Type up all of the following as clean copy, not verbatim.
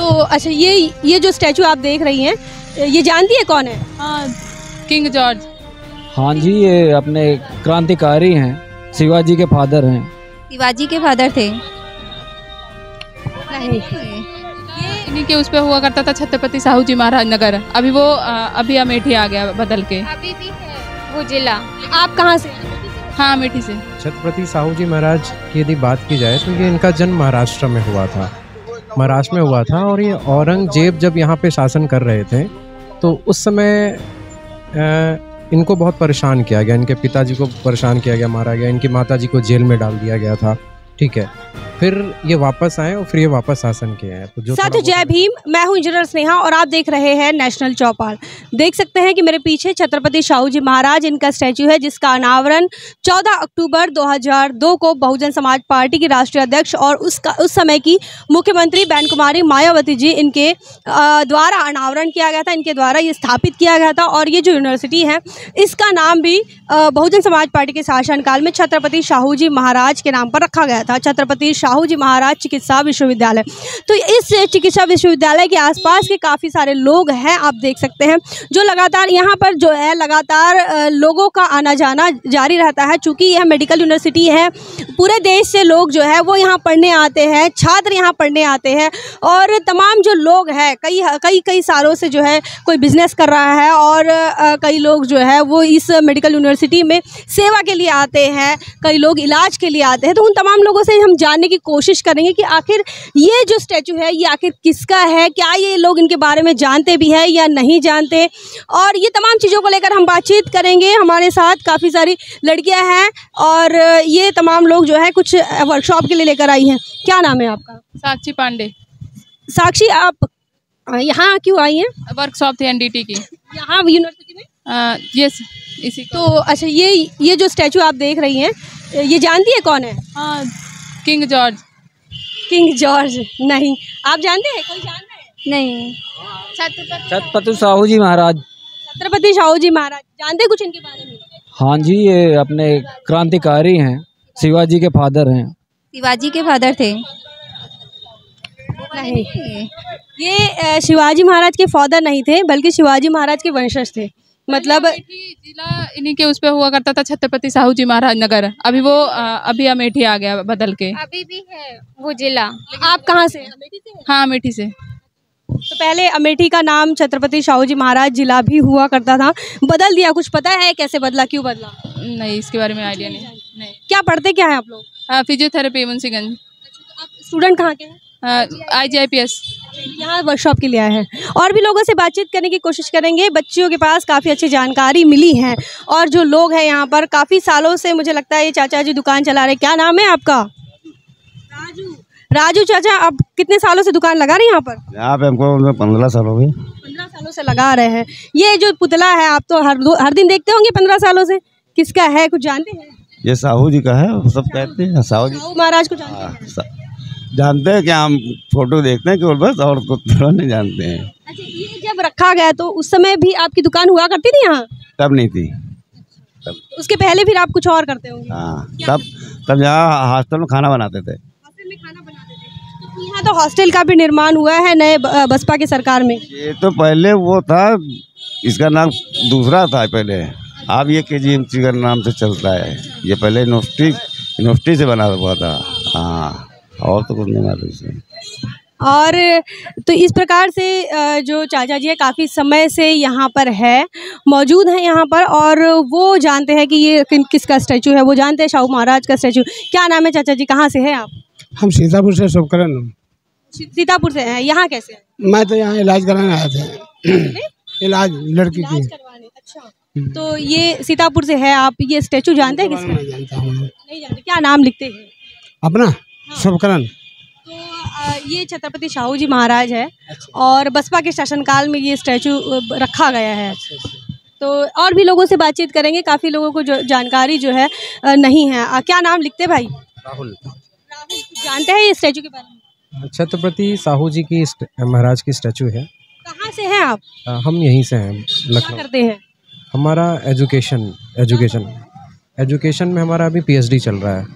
तो अच्छा ये जो स्टैचू आप देख रही हैं, ये जानती है कौन है? हाँ, किंग जॉर्ज। हाँ जी, ये अपने क्रांतिकारी हैं, शिवाजी के फादर हैं। शिवाजी के फादर थे? नहीं, ये इन्हीं के उस पे हुआ करता था छत्रपति शाहू जी महाराज नगर। अभी वो अभी अमेठी आ गया बदल के, अभी भी है वो जिला। आप कहाँ से? हाँ, अमेठी से। छत्रपति शाहू जी महाराज की यदि बात की जाए तो ये इनका जन्म महाराष्ट्र में हुआ था, महाराष्ट्र में हुआ था। और ये औरंगजेब जब यहाँ पे शासन कर रहे थे तो उस समय इनको बहुत परेशान किया गया, इनके पिताजी को परेशान किया गया, मारा गया, इनकी माताजी को जेल में डाल दिया गया था। ठीक है, फिर ये वापस आए और फिर ये वापस शासन किया है। तो साथियों, जय भीम। मैं हूं इंजीनियर स्नेहा और आप देख रहे हैं नेशनल चौपाल। देख सकते हैं कि मेरे पीछे छत्रपति शाहू जी महाराज, इनका स्टैचू है जिसका अनावरण 14 अक्टूबर 2002 को बहुजन समाज पार्टी की राष्ट्रीय अध्यक्ष और उस समय की मुख्यमंत्री बैन कुमारी मायावती जी इनके द्वारा अनावरण किया गया था, इनके द्वारा ये स्थापित किया गया था। और ये जो यूनिवर्सिटी है इसका नाम भी बहुजन समाज पार्टी के शासनकाल में छत्रपति शाहू जी महाराज के नाम पर रखा गया था, छत्रपति शाहू जी महाराज चिकित्सा विश्वविद्यालय। तो इस चिकित्सा विश्वविद्यालय के आसपास के काफ़ी सारे लोग हैं, आप देख सकते हैं, जो लगातार यहाँ पर जो है लगातार लोगों का आना जाना जारी रहता है। चूँकि यह मेडिकल यूनिवर्सिटी है, पूरे देश से लोग जो है वो यहाँ पढ़ने आते हैं, छात्र यहाँ पढ़ने आते हैं। और तमाम जो लोग हैं, कई कई कई सालों से जो है कोई बिजनेस कर रहा है और कई लोग जो है वो इस मेडिकल यूनिवर्सिटी में सेवा के लिए आते हैं, कई लोग इलाज के लिए आते हैं। तो उन तमाम लोगों से हम जानने की कोशिश करेंगे कि आखिर ये जो स्टैचू है ये आखिर किसका है, क्या ये लोग इनके बारे में जानते भी हैं या नहीं जानते, और ये तमाम चीज़ों को लेकर हम बातचीत करेंगे। हमारे साथ काफ़ी सारी लड़कियां हैं और ये तमाम लोग जो है कुछ वर्कशॉप के लिए लेकर आई हैं। क्या नाम है आपका? साक्षी पांडे। साक्षी, आप यहाँ क्यों आई हैं? वर्कशॉप थी NDT की यहाँ यूनिवर्सिटी में। यस, इसी। तो अच्छा, ये जो स्टैचू आप देख रही हैं, ये जानती है कौन है? हाँ, किंग जॉर्ज। किंग जॉर्ज नहीं, आप जानते हैं? कोई जानता है? नहीं। छत्रपति शाहू जी महाराज। छत्रपति शाहू जी महाराज जानते कुछ इनके बारे में? हाँ जी, ये अपने क्रांतिकारी हैं, शिवाजी के फादर हैं। शिवाजी के फादर थे? नहीं, ये शिवाजी महाराज के फादर नहीं थे, बल्कि शिवाजी महाराज के वंशज थे। मतलब जिला इन्हीं के उस पे हुआ करता था छत्रपति शाहू जी महाराज नगर। अभी वो अभी अमेठी आ गया बदल के, अभी भी है वो जिला। आप कहाँ से? हाँ, अमेठी से। तो पहले अमेठी का नाम छत्रपति शाहू जी महाराज जिला भी हुआ करता था, बदल दिया। कुछ पता है कैसे बदला, क्यों बदला? नहीं, इसके बारे में आइडिया नहीं। क्या पढ़ते क्या है आप लोग? फिजियोथेरेपी, मुंशीगंज। स्टूडेंट कहाँ के हैं? IGIPS। यहाँ वर्कशॉप के लिए आए हैं। और भी लोगों से बातचीत करने की कोशिश करेंगे, बच्चियों के पास काफ़ी अच्छी जानकारी मिली है। और जो लोग हैं यहाँ पर काफ़ी सालों से, मुझे लगता है ये चाचा जी दुकान चला रहे। क्या नाम है आपका? राजू। राजू चाचा, आप कितने सालों से दुकान लगा रहे हैं यहाँ पर? यहाँ पे हमको 15 साल हो गए। 15 सालों से लगा रहे हैं। ये जो पुतला है आप तो हर दिन देखते होंगे 15 सालों से, किसका है कुछ जानते हैं? ये शाहू जी का है, सब कहते हैं शाहू जी महाराज को। जानते हैं क्या? हम फोटो देखते हैं केवल, बस, और कुछ थोड़ा नहीं जानते हैं। अच्छा, ये जब रखा गया तो उस समय भी आपकी दुकान हुआ करती थी यहाँ? तब नहीं थी, तब। उसके पहले फिर आप कुछ और करते होंगे? हाँ, तब यहाँ हॉस्टल में खाना बनाते थे। हॉस्टल में खाना बनाते थे। तो यहाँ तो हॉस्टल का भी निर्माण हुआ है नए बसपा की सरकार में। ये तो पहले वो था, इसका नाम दूसरा था पहले, अब ये KGMC का नाम से चलता है। ये पहले यूनिवर्सिटी से बना हुआ था। हाँ, और तो कुछ नहीं मालूम। और तो इस प्रकार से जो चाचा जी है काफ़ी समय से यहाँ पर है, मौजूद हैं यहाँ पर, और वो जानते हैं कि ये किसका स्टैचू है। वो जानते हैं शाहू महाराज का स्टैचू। क्या नाम है चाचा जी, कहाँ से हैं आप? हम सीतापुर से। शुभकरण सीतापुर से हैं। यहाँ कैसे है? मैं तो यहाँ इलाज कराने आया था, इलाज लड़की की। अच्छा, तो ये सीतापुर से है आप। ये स्टैचू जानते हैं किसका? नहीं जानते। क्या नाम लिखते हैं अपना? शुभकरण। तो ये छत्रपति शाहू जी महाराज है। अच्छा। और बसपा के शासनकाल में ये स्टैचू रखा गया है। अच्छा। तो और भी लोगों से बातचीत करेंगे, काफ़ी लोगों को जो जानकारी जो है नहीं है। क्या नाम लिखते भाई? राहुल। जानते हैं ये स्टैचू के बारे में? छत्रपति शाहू जी की महाराज की स्टैचू है। कहाँ से हैं आप? हम यहीं से हैं, लखनऊ। करते हैं? हमारा एजुकेशन में हमारा अभी PhD चल रहा है।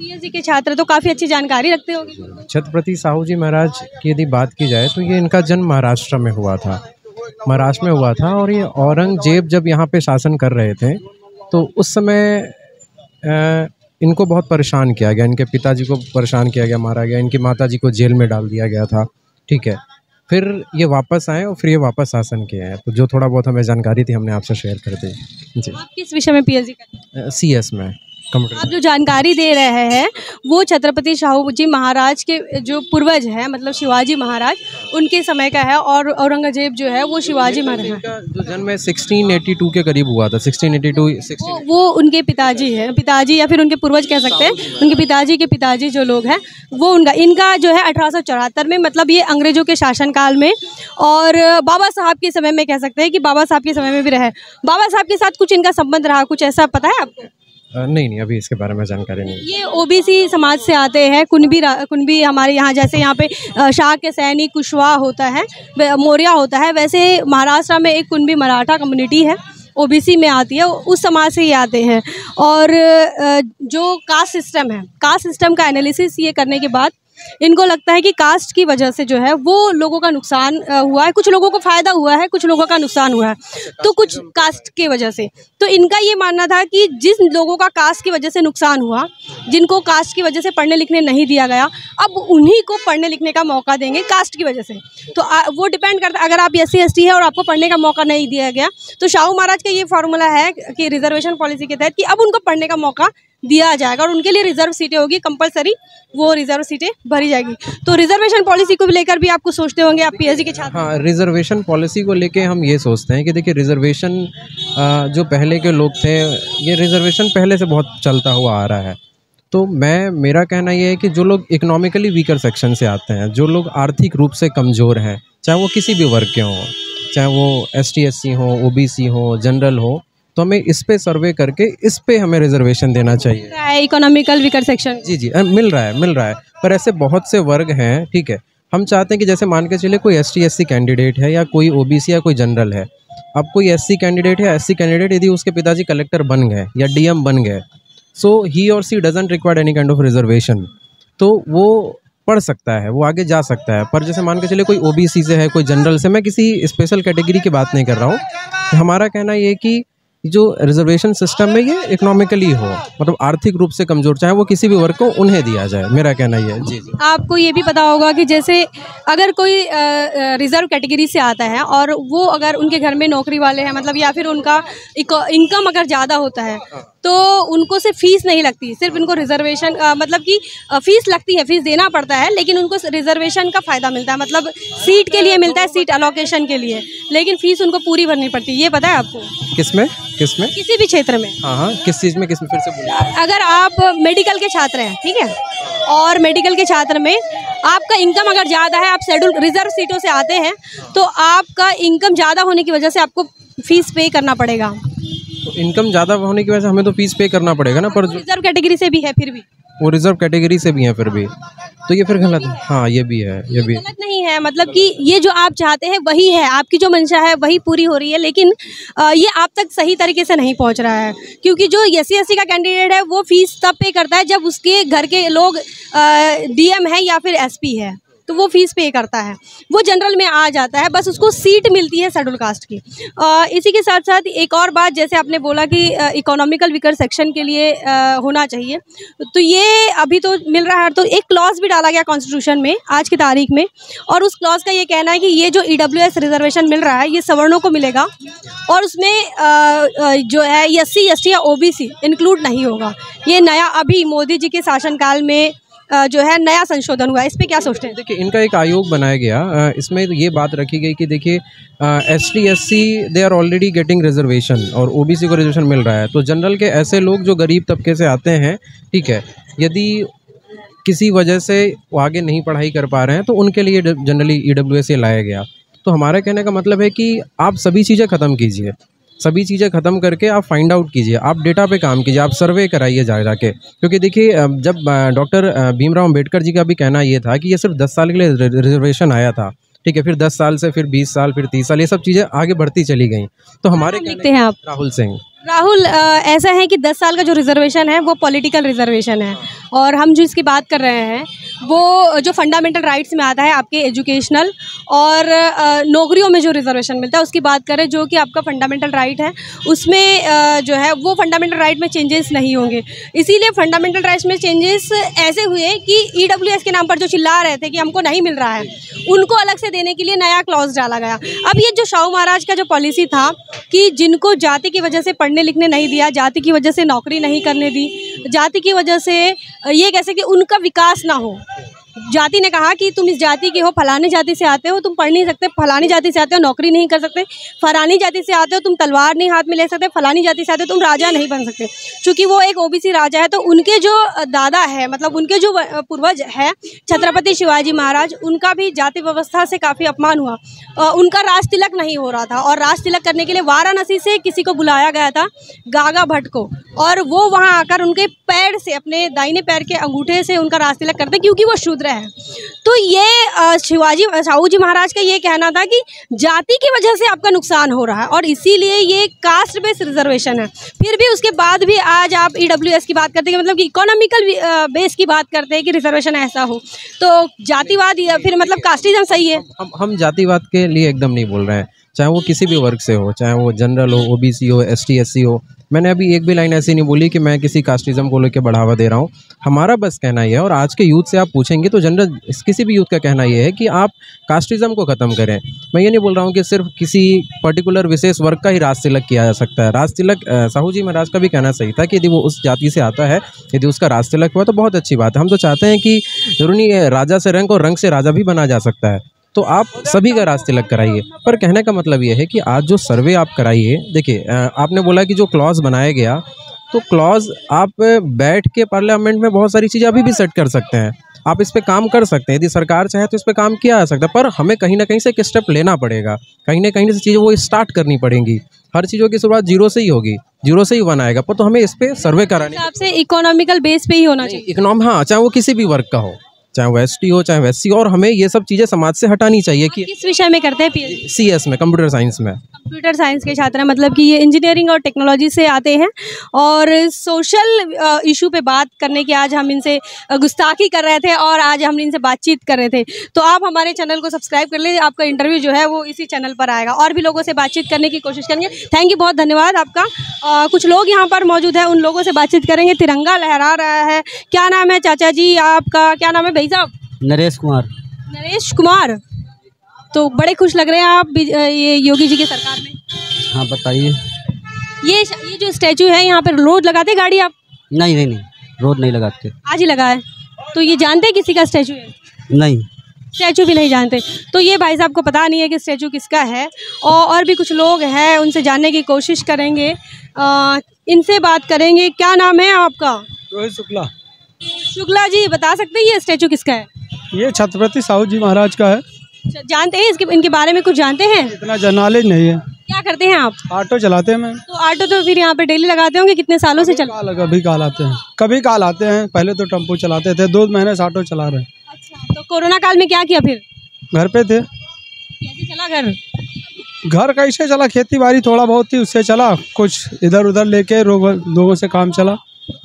पीएचडी के छात्र तो काफी अच्छी जानकारी रखते होंगे। छत्रपति शाहू जी महाराज की यदि बात की जाए तो ये इनका जन्म महाराष्ट्र में हुआ था, महाराष्ट्र में हुआ था। और ये औरंगजेब जब यहाँ पे शासन कर रहे थे तो उस समय इनको बहुत परेशान किया गया, इनके पिताजी को परेशान किया गया, मारा गया, इनकी माताजी को जेल में डाल दिया गया था। ठीक है, फिर ये वापस आए और फिर ये वापस शासन किए हैं। तो जो थोड़ा बहुत हमें जानकारी थी हमने आपसे शेयर कर दी जी। आप किस विषय में पीएचडी करते हैं? CS में। आप जो जानकारी दे रहे हैं वो छत्रपति शाहू जी महाराज के जो पूर्वज हैं, मतलब शिवाजी महाराज, उनके समय का है। और औरंगजेब जो है वो शिवाजी महाराज का जो जन्म 1682 के करीब हुआ था, 1682 वो उनके पिताजी हैं, पिताजी या फिर उनके पूर्वज कह सकते हैं, उनके पिताजी के पिताजी जो लोग हैं वो उनका इनका जो है 1874 में, मतलब ये अंग्रेजों के शासनकाल में और बाबा साहब के समय में कह सकते हैं कि बाबा साहब के समय में भी रहे। बाबा साहब के साथ कुछ इनका संबंध रहा, कुछ ऐसा पता है आपको? नहीं, अभी इसके बारे में जानकारी नहीं। ये ओबीसी समाज से आते हैं, कुनबी हमारे यहाँ, जैसे यहाँ पे शाह के सैनिक कुशवाहा होता है, मौर्या होता है, वैसे महाराष्ट्र में एक कुनबी मराठा कम्युनिटी है, ओबीसी में आती है, उस समाज से ही आते हैं। और जो कास्ट सिस्टम है, कास्ट सिस्टम का एनालिसिस ये करने के बाद इनको लगता है कि कास्ट की वजह से जो है वो लोगों का नुकसान हुआ है, कुछ लोगों को फ़ायदा हुआ है, कुछ लोगों का नुकसान हुआ है, तो कुछ कास्ट के वजह से। तो इनका ये मानना था कि जिस लोगों का कास्ट की वजह से नुकसान हुआ, जिनको कास्ट की वजह से पढ़ने लिखने नहीं दिया गया, अब उन्हीं को पढ़ने लिखने का मौका देंगे कास्ट की वजह से। तो वो डिपेंड करता है, अगर आप SC ST है और आपको पढ़ने का मौका नहीं दिया गया तो शाहू महाराज का ये फार्मूला है कि रिजर्वेशन पॉलिसी के तहत कि अब उनको पढ़ने का मौका दिया जाएगा और उनके लिए रिजर्व सीटें होगी, कंपलसरी वो रिजर्व सीटें भरी जाएगी। तो रिजर्वेशन पॉलिसी को लेकर भी आपको सोचते होंगे आप पीएचडी के छात्र? हाँ, रिजर्वेशन पॉलिसी को लेके हम ये सोचते हैं कि देखिए रिजर्वेशन जो पहले के लोग थे, ये रिजर्वेशन पहले से बहुत चलता हुआ आ रहा है। तो मेरा कहना ये है कि जो लोग इकोनॉमिकली वीकर सेक्शन से आते हैं, जो लोग आर्थिक रूप से कमज़ोर हैं, चाहे वो किसी भी वर्ग के हों, चाहे वो ST SC हो, OBC हो, जनरल हो, तो हमें इस पे सर्वे करके इस पे हमें रिजर्वेशन देना चाहिए। इकोनॉमिकल वीकर सेक्शन जी मिल रहा है, पर ऐसे बहुत से वर्ग हैं। ठीक है, हम चाहते हैं कि जैसे मान के चलिए कोई ST SC कैंडिडेट है या कोई OBC या कोई जनरल है। अब कोई SC कैंडिडेट है, SC कैंडिडेट यदि उसके पिताजी कलेक्टर बन गए या DM बन गए, सो ही और she doesn't require any kind of reservation, तो वो पढ़ सकता है, वो आगे जा सकता है। पर जैसे मान के चलिए कोई OBC से है, कोई जनरल से, मैं किसी स्पेशल कैटेगरी की बात नहीं कर रहा हूँ, हमारा कहना ये कि जो रिजर्वेशन सिस्टम में ये इकोनॉमिकली हो, मतलब आर्थिक रूप से कमज़ोर, चाहे वो किसी भी वर्ग को, उन्हें दिया जाए, मेरा कहना ये है जी। आपको ये भी पता होगा कि जैसे अगर कोई रिजर्व कैटेगरी से आता है और वो अगर उनके घर में नौकरी वाले हैं, मतलब या फिर उनका इनकम अगर ज़्यादा होता है तो उनको सिर्फ फीस नहीं लगती, सिर्फ उनको रिजर्वेशन मतलब कि फ़ीस लगती है, फीस देना पड़ता है, लेकिन उनको रिजर्वेशन का फ़ायदा मिलता है, मतलब सीट के लिए मिलता है, सीट अलोकेशन के लिए, लेकिन फीस उनको पूरी भरनी पड़ती है। ये पता है आपको? किस में? किसी भी क्षेत्र में। हाँ, किस चीज़ में, किस में, फिर से बोलिए। अगर आप मेडिकल के छात्र हैं, ठीक है, और मेडिकल के छात्र में आपका इनकम अगर ज़्यादा है, आप शेड्यूल रिजर्व सीटों से आते हैं, तो आपका इनकम ज़्यादा होने की वजह से आपको फीस पे करना पड़ेगा। तो इनकम ज़्यादा होने की वजह से हमें तो फीस पे करना पड़ेगा ना। पर रिजर्व कैटेगरी से भी है, फिर भी वो रिजर्व कैटेगरी से भी है, फिर भी तो ये फिर गलत है। हाँ, ये भी गलत नहीं है, मतलब कि ये जो आप चाहते हैं वही है, आपकी जो मंशा है वही पूरी हो रही है, लेकिन ये आप तक सही तरीके से नहीं पहुंच रहा है, क्योंकि जो SC ST का कैंडिडेट है वो फीस तब पे करता है जब उसके घर के लोग DM है या फिर SP है, तो वो फीस पे करता है, वो जनरल में आ जाता है, बस उसको सीट मिलती है शेड्यूल कास्ट की। इसी के साथ साथ एक और बात, जैसे आपने बोला कि इकोनॉमिकल वीकर सेक्शन के लिए होना चाहिए, तो ये अभी तो मिल रहा है, तो एक क्लॉज भी डाला गया कॉन्स्टिट्यूशन में आज की तारीख में, और उस क्लॉज का ये कहना है कि ये जो EWS रिजर्वेशन मिल रहा है ये सवर्णों को मिलेगा और उसमें जो है SC ST या OBC इंक्लूड नहीं होगा। ये नया अभी मोदी जी के शासनकाल में जो है नया संशोधन हुआ है, इस पर क्या सोचते हैं? देखिए, इनका एक आयोग बनाया गया, इसमें ये बात रखी गई कि देखिए ST SC they are already getting reservation और OBC को रिजर्वेशन मिल रहा है, तो जनरल के ऐसे लोग जो गरीब तबके से आते हैं, ठीक है, यदि किसी वजह से वो आगे नहीं पढ़ाई कर पा रहे हैं तो उनके लिए जनरली EWS लाया गया। तो हमारा कहने का मतलब है कि आप सभी चीज़ें ख़त्म कीजिए, सभी चीज़ें ख़त्म करके आप फाइंड आउट कीजिए, आप डेटा पे काम कीजिए, आप सर्वे कराइए जाके, क्योंकि देखिए जब डॉक्टर भीमराव अम्बेडकर जी का भी कहना ये था कि ये सिर्फ 10 साल के लिए रिजर्वेशन आया था, ठीक है, फिर 10 साल से फिर 20 साल, फिर 30 साल, ये सब चीज़ें आगे बढ़ती चली गई। तो हमारे लिखते हैं आप राहुल सिंह राहुल, ऐसा है कि 10 साल का जो रिजर्वेशन है वो पॉलिटिकल रिजर्वेशन है, और हम जो इसकी बात कर रहे हैं वो जो फंडामेंटल राइट्स में आता है आपके एजुकेशनल और नौकरियों में जो रिजर्वेशन मिलता है उसकी बात करें, जो कि आपका फंडामेंटल राइट है, उसमें जो है वो फंडामेंटल राइट में चेंजेस नहीं होंगे। इसीलिए फंडामेंटल राइट्स में चेंजेस ऐसे हुए कि EWS के नाम पर जो चिल्ला रहे थे कि हमको नहीं मिल रहा है, उनको अलग से देने के लिए नया क्लॉज डाला गया। अब ये जो शाहू महाराज का जो पॉलिसी था कि जिनको जाति की वजह से पढ़ने लिखने नहीं दिया, जाति की वजह से नौकरी नहीं करने दी, जाति की वजह से ये कैसे कि उनका विकास ना हो, जाति ने कहा कि तुम इस जाति के हो, फलानी जाति से आते हो, तुम पढ़ नहीं सकते, फलानी जाति से आते हो नौकरी नहीं कर सकते, फलानी जाति से आते हो तुम तलवार नहीं हाथ में ले सकते, फलानी जाति से आते हो तुम राजा नहीं बन सकते। चूँकि वो एक OBC राजा है, तो उनके जो दादा है, मतलब उनके जो पूर्वज है छत्रपति शिवाजी महाराज, उनका भी जाति व्यवस्था से काफ़ी अपमान हुआ, उनका राज तिलक नहीं हो रहा था, और राज तिलक करने के लिए वाराणसी से किसी को बुलाया गया था, गागा भट्ट को, और वो वहाँ आकर उनके पैर से, अपने दाहिने पैर के अंगूठे से उनका राज तिलक करते, क्योंकि वो शूद्र है। तो ये शाहू जी महाराज का ये कहना था कि जाति की वजह से आपका नुकसान हो रहा है, और इसीलिए ये कास्ट बेस्ड रिजर्वेशन है। फिर भी उसके बाद भी आज आप EWS की बात करते हैं, मतलब कि इकोनॉमिकल बेस की बात करते हैं कि रिजर्वेशन ऐसा हो, तो जातिवाद या फिर मतलब कास्टिज्म सही है? हम जातिवाद के लिए एकदम नहीं बोल रहे हैं, चाहे वो किसी भी वर्ग से हो, चाहे वो जनरल हो, OBC हो, ST SC हो। मैंने अभी एक भी लाइन ऐसी नहीं बोली कि मैं किसी कास्टिज्म को लेकर बढ़ावा दे रहा हूँ। हमारा बस कहना यह है, और आज के यूथ से आप पूछेंगे तो जनरल किसी भी यूथ का कहना यह है कि आप कास्टिज्म को ख़त्म करें। मैं ये नहीं बोल रहा हूँ कि सिर्फ किसी पर्टिकुलर विशेष वर्ग का ही राज तिलक किया जा सकता है। राज तिलक साहू जी महाराज का भी कहना सही था कि यदि वो उस जाति से आता है, यदि उसका राज तिलक हुआ तो बहुत अच्छी बात है। हम तो चाहते हैं कि जरूरी राजा से रंग और रंग से राजा भी बना जा सकता है, तो आप सभी का राज तिलक कराइए। पर कहने का मतलब यह है कि आज जो सर्वे आप कराइए, देखिए आपने बोला कि जो क्लॉज बनाया गया, तो क्लॉज आप बैठ के पार्लियामेंट में बहुत सारी चीज़ें अभी भी सेट कर सकते हैं, आप इस पे काम कर सकते हैं, यदि सरकार चाहे तो इस पे काम किया जा सकता है। पर हमें कहीं ना कहीं से एक स्टेप लेना पड़ेगा, कहीं ना कहीं से चीज़ें वो स्टार्ट करनी पड़ेंगी। हर चीज़ों की शुरुआत जीरो से ही होगी, जीरो से ही बनाएगा, पर तो हमें इस पर सर्वे कराने आपसे इकोनॉमिकल बेस पर ही होना चाहिए। इकोनॉमी, हाँ, चाहे वो किसी भी वर्ग का हो, चाहे वो ST हो, चाहे वो SC, और हमें ये सब चीज़ें समाज से हटानी चाहिए। कि किस विषय में करते हैं PhD? CS में, कंप्यूटर साइंस में। कंप्यूटर साइंस के छात्र हैं, मतलब कि ये इंजीनियरिंग और टेक्नोलॉजी से आते हैं, और सोशल इशू पे बात करने की आज हम इनसे गुस्ताखी कर रहे थे, और आज हम इनसे बातचीत कर रहे थे। तो आप हमारे चैनल को सब्सक्राइब कर ले, आपका इंटरव्यू जो है वो इसी चैनल पर आएगा, और भी लोगों से बातचीत करने की कोशिश करेंगे। थैंक यू, बहुत धन्यवाद आपका। कुछ लोग यहाँ पर मौजूद हैं, उन लोगों से बातचीत करेंगे। तिरंगा लहरा रहा है, क्या नाम है चाचा जी आपका, क्या नाम है भाई साहब? नरेश कुमार। नरेश कुमार, तो बड़े खुश लग रहे हैं आप ये योगी जी की सरकार में। हाँ बताइए, ये जो स्टैचू है यहाँ पर रोज लगाते गाड़ी आप? नहीं, रोज नहीं लगाते, आज ही लगा है। तो ये जानते हैं किसी का स्टैचू है? नहीं, स्टैचू भी नहीं जानते। तो ये भाई साहब को पता नहीं है कि स्टैचू किसका है। और भी कुछ लोग हैं, उनसे जानने की कोशिश करेंगे, इनसे बात करेंगे। क्या नाम है आपका? रोहित शुक्ला। शुक्ला जी, बता सकते हैं ये स्टैचू किसका है? ये छत्रपति शाहू जी महाराज का है। जानते हैं इसके, इनके बारे में कुछ जानते हैं? इतना जनॉलेज नहीं है। क्या करते हैं आप? ऑटो चलाते हैं। मैं तो ऑटो तो फिर यहाँ पे डेली लगाते होंगे, कितने सालों से चला? कभी काल आते हैं, पहले तो टेम्पो चलाते थे, 2 महीने से ऑटो चला रहे हैं। अच्छा, तो कोरोना काल में क्या किया फिर? घर पे थे। कैसे चला घर? कैसे चला, खेती बाड़ी थोड़ा बहुत थी, उससे चला, कुछ इधर उधर लेके लोगों से काम चला।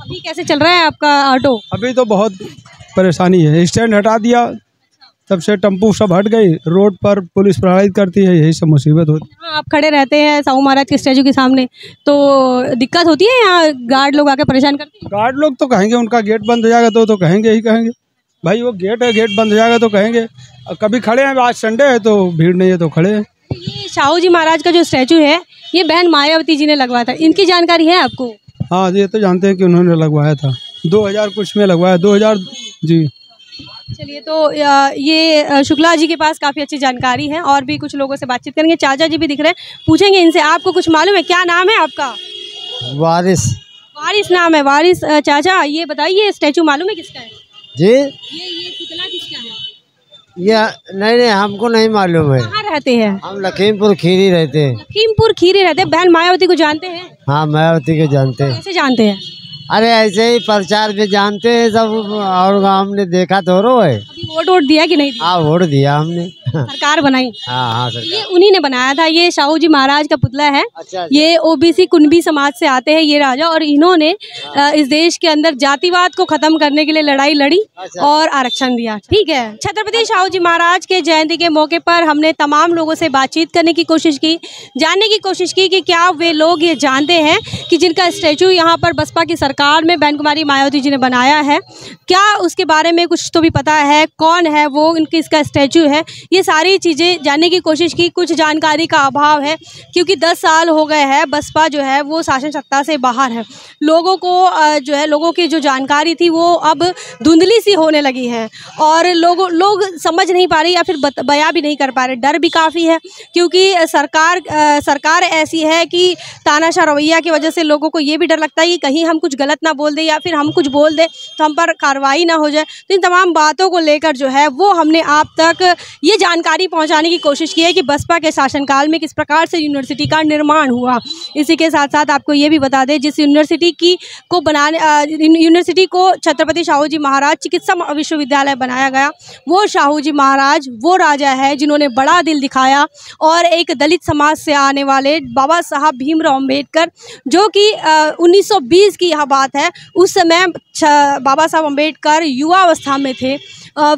अभी कैसे चल रहा है आपका ऑटो? अभी तो बहुत परेशानी है, स्टैंड हटा दिया तब से, टेम्पू सब हट गई, रोड पर पुलिस प्रभावित करती है, यही सब मुसीबत होती है। आप खड़े रहते हैं शाहू महाराज के स्टैचू के सामने, तो दिक्कत होती है यहाँ? गार्ड लोग आके परेशान करते हैं? गार्ड लोग तो कहेंगे, उनका गेट बंद हो जाएगा तो कहेंगे ही कहेंगे, भाई वो गेट है, गेट बंद हो जाएगा तो कहेंगे। कभी खड़े हैं, आज संडे है तो भीड़ नहीं है तो खड़े हैं। ये शाहू जी महाराज का जो स्टैचू है ये बहन मायावती जी ने लगवाया था, इनकी जानकारी है आपको? हाँ, ये तो जानते हैं कि उन्होंने लगवाया था, 2000 कुछ में लगवाया, 2000 जी। चलिए, तो ये शुक्ला जी के पास काफ़ी अच्छी जानकारी है, और भी कुछ लोगों से बातचीत करेंगे। चाचा जी भी दिख रहे हैं, पूछेंगे इनसे आपको कुछ मालूम है। क्या नाम है आपका? वारिस। वारिस नाम है, वारिस चाचा, ये बताइए स्टैचू मालूम है किसका है जी? ये पुतला किसका है? ये नहीं, हमको नहीं मालूम है। कहाँ रहते हैं? हम लखीमपुर खीरी रहते हैं। लखीमपुर खीरी रहते हैं। बहन मायावती को जानते हैं? हाँ, मायावती को जानते हैं। कैसे जानते हैं? अरे ऐसे ही प्रचार में जानते हैं सब, और हमने देखा तो रो है। वोट दिया कि नहीं दिया? हाँ, वोट दिया हमने। सरकार बनाई। ये उन्हीं ने बनाया था। ये शाहू जी महाराज का पुतला है। ये ओबीसी कुणबी समाज से आते हैं ये राजा, और इन्होंने इस देश के अंदर जातिवाद को खत्म करने के लिए लड़ाई लड़ी और आरक्षण दिया। ठीक है, छत्रपति शाहू जी महाराज के जयंती के मौके पर हमने तमाम लोगों से बातचीत करने की कोशिश की, जानने की कोशिश की कि क्या वे लोग ये जानते हैं कि जिनका स्टैचू यहाँ पर बसपा की सरकार में बैन कुमारी मायावती जी ने बनाया है, क्या उसके बारे में कुछ तो भी पता है, कौन है वो, उनकी इसका स्टैचू है। ये सारी चीज़ें जानने की कोशिश की। कुछ जानकारी का अभाव है क्योंकि 10 साल हो गए हैं बसपा जो है वो शासन सत्ता से बाहर है। लोगों को जो है, लोगों की जो जानकारी थी वो अब धुंधली सी होने लगी है और लोग समझ नहीं पा रहे या फिर बयां भी नहीं कर पा रहे। डर भी काफ़ी है क्योंकि सरकार ऐसी है कि तानाशाह रवैया की वजह से लोगों को ये भी डर लगता है कि कहीं हम कुछ गलत ना बोल दें या फिर हम कुछ बोल दें तो हम पर कार्रवाई ना हो जाए। तो इन तमाम बातों को लेकर जो है वो हमने आप तक ये जानकारी पहुंचाने की कोशिश की है कि बसपा के शासनकाल में किस प्रकार से यूनिवर्सिटी का निर्माण हुआ। इसी के साथ साथ आपको ये भी बता दें, जिस यूनिवर्सिटी को छत्रपति शाहू जी महाराज चिकित्सा विश्वविद्यालय बनाया गया, वो शाहू जी महाराज वो राजा है जिन्होंने बड़ा दिल दिखाया और एक दलित समाज से आने वाले बाबा साहब भीमराव अम्बेडकर, जो कि 1920 की यह बात है, उस समय बाबा साहब अम्बेडकर युवावस्था में थे।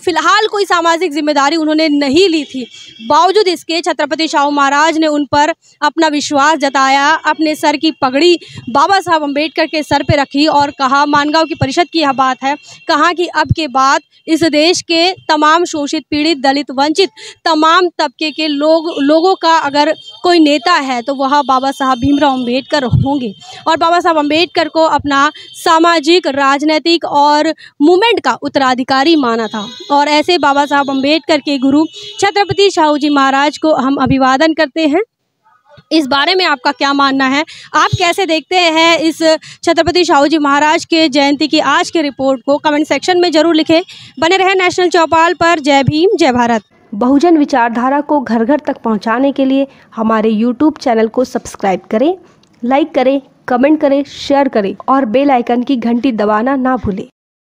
फिलहाल कोई सामाजिक जिम्मेदारी उन्होंने नहीं ली थी, बावजूद इसके छत्रपति शाहू महाराज ने उन पर अपना विश्वास जताया, अपने सर की पगड़ी बाबा साहब अम्बेडकर के सर पे रखी और कहा, मानगांव की परिषद की यह बात है, कहा कि अब के बाद इस देश के तमाम शोषित, पीड़ित, दलित, वंचित तमाम तबके के लोगों का अगर कोई नेता है तो वह बाबा साहब भीमराव अम्बेडकर होंगे। और बाबा साहब अम्बेडकर को अपना सामाजिक, राजनीतिक और मूवमेंट का उत्तराधिकारी माना था। और ऐसे बाबा साहब अम्बेडकर के गुरु छत्रपति शाहू जी महाराज को हम अभिवादन करते हैं। इस बारे में आपका क्या मानना है, आप कैसे देखते हैं इस छत्रपति शाहू जी महाराज के जयंती की आज की रिपोर्ट को, कमेंट सेक्शन में जरूर लिखें। बने रहें नेशनल चौपाल पर। जय भीम, जय भारत। बहुजन विचारधारा को घर घर तक पहुंचाने के लिए हमारे YouTube चैनल को सब्सक्राइब करें, लाइक करें, कमेंट करें, शेयर करें और बेल आइकन की घंटी दबाना ना भूलें।